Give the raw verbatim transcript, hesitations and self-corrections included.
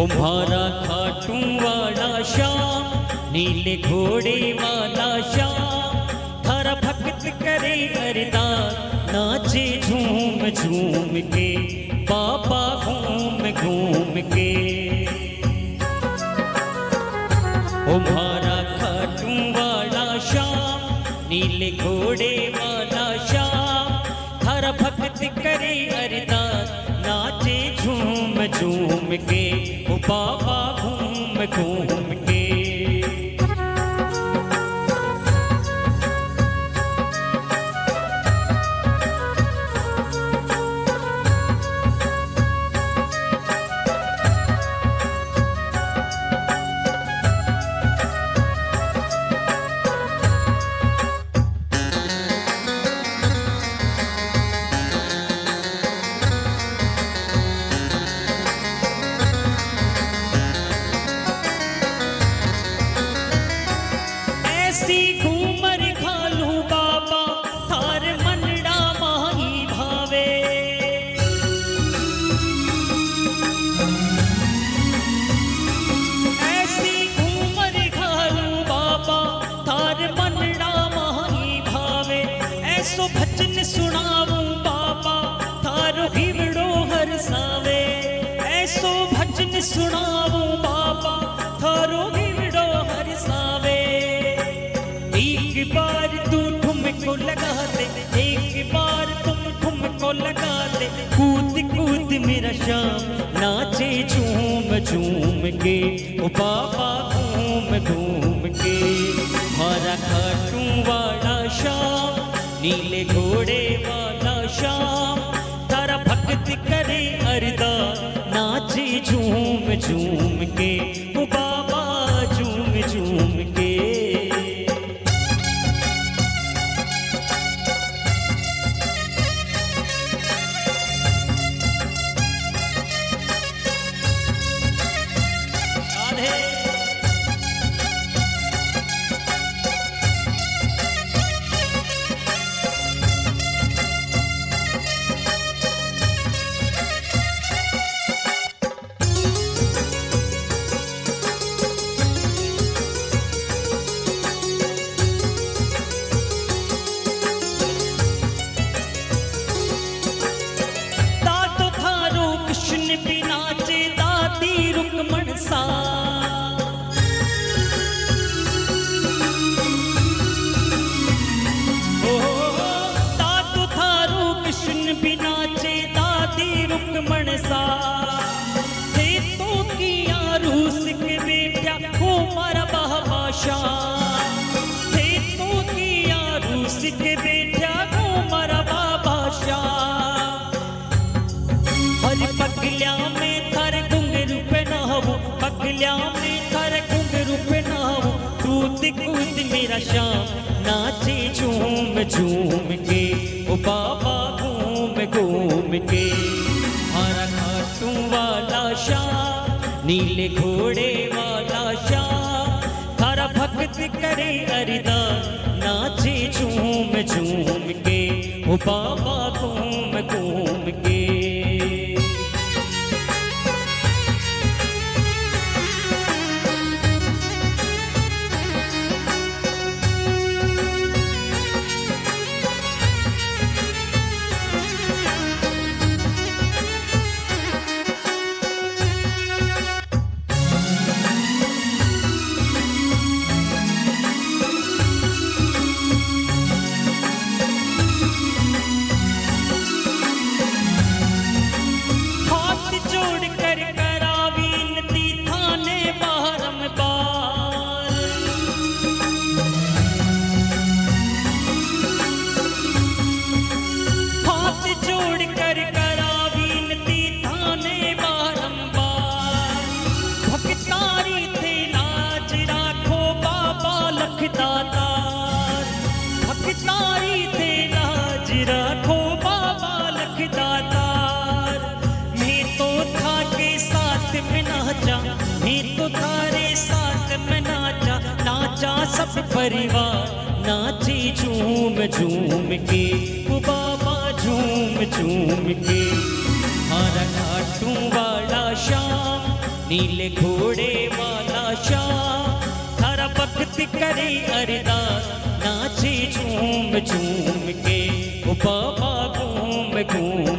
कुम्हारा खाटू वाला श्याम, नीले घोड़े वाला श्याम, थारा भक्त करे अरदास, नाचे झूम झूम के बाबा घूम घूम के। कुम्हारा खाटू वाला श्याम, नीले घोड़े वाला श्याम, थारा भक्त करे अरदास, नाचे झूम झूम के ओ बाबा घूम घूम के। सुनावो बाबा थारो गिवड़ो हर सावे। एक बार तू ठुमको लगा दे, एक बार तुम ठुमको लगा दे, कूद कूद मेरा श्याम नाचे झूम झूम के ओ बाबा घूम घूम के। हमारा खाटू वाला श्याम, नीले घोड़े वाला श्याम, तारा भक्त करे अरदास, नाचे झूम झूम के ओ बाबा झूम झूम के। नीले घोड़े वाला शाह हर भक्त करे अरदास, नाचे झूम झूम के ओ बाबा घूम घूम